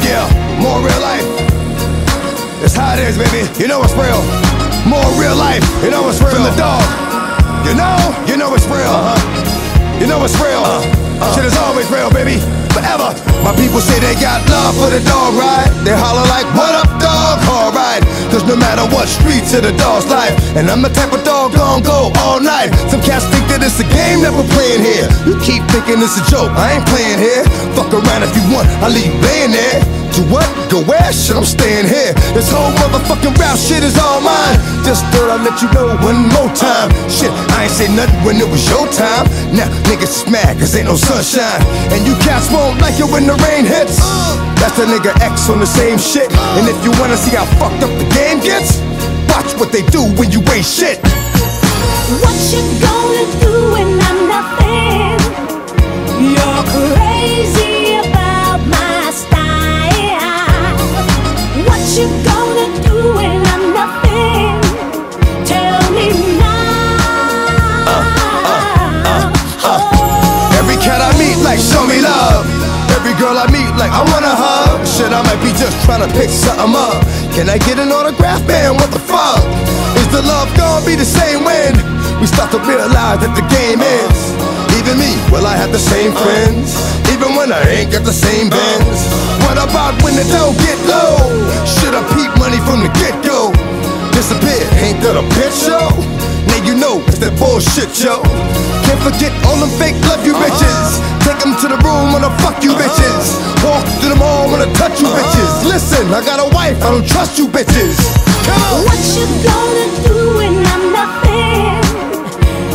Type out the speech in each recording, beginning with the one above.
Yeah, more real life. It's how it is, baby. You know it's real. More real life. You know it's real. From the dog. You know it's real. You know it's real. Shit is always real, baby. Forever. My people say they got love for the dog, right? They holler like, what up, dog? Alright. Cause no matter what street to the dog's life. And I'm the type of dog gon' go all night. Some cats think that it's a game that we're playing here. You keep thinking it's a joke, I ain't playing here. Fuck around if you want, I leave laying there. Do what? Go where? Shit, I'm staying here. This whole motherfucking rap shit is all mine. Just thought I'd let you know one more time. Shit, I ain't say nothing when it was your time. Now niggas smack, cause ain't no sunshine. And you cats won't like it when the rain hits. That's the nigga X on the same shit. And if you wanna see how fucked up the game gets, watch what they do when you ain't shit. What you gonna do when I'm nothing? You're crazy about my style. What you gonna do when I'm nothing? Tell me now. Every cat I meet like show me love. Every girl I meet like I wanna hug. Shit, I might be just trying to pick something up. Can I get an autograph, man? What the fuck? Is the love gonna be the same when we start to realize that the game ends? Even me, well, I have the same friends. Even when I ain't got the same bends. What about when the dough get low? Should I peep money from the get-go? Disappear, ain't that a bitch, yo? Now you know it's that bullshit, yo. Can't forget all them fake love you bitches. Take them to the room when I fuck you bitches. Walk through them all when I touch you bitches. Listen, I got a wife, I don't trust you bitches. Come on. What you gonna do when I'm nothing?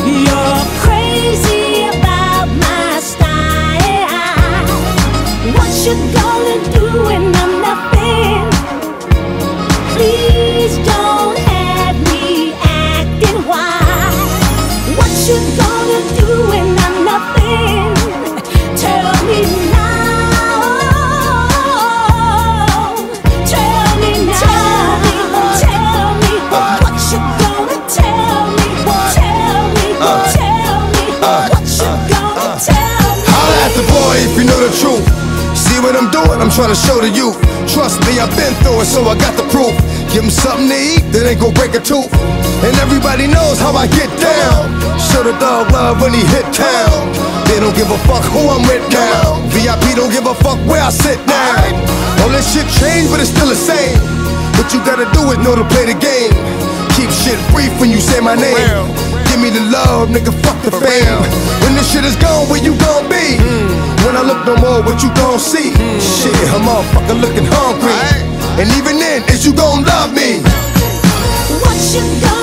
You're crazy about my style. What you gonna do when I'm nothing? Please don't have me acting wild. What you gonna do when I'm nothing? Tell me now. Tell me now. Tell me what you gonna tell me. Tell me, tell me what you gonna tell me. Holla at the boy if you know the truth. See what I'm doing, I'm trying to show to you. Trust me, I've been through it, so I got the proof. Give them something to eat, then they gon' break a tooth. And everybody knows how I get down. Show the dog love when he hit town. They don't give a fuck who I'm with now. VIP don't give a fuck where I sit now. All this shit changed, but it's still the same. What you gotta do is know to play the game. Keep shit brief when you say my name. Give me the love, nigga, fuck the fame. When this shit is gone, where you gon' be? When I look no more, what you gon' see? Shit, her motherfucker looking hungry. And even then, is you gon' love me? What you gon'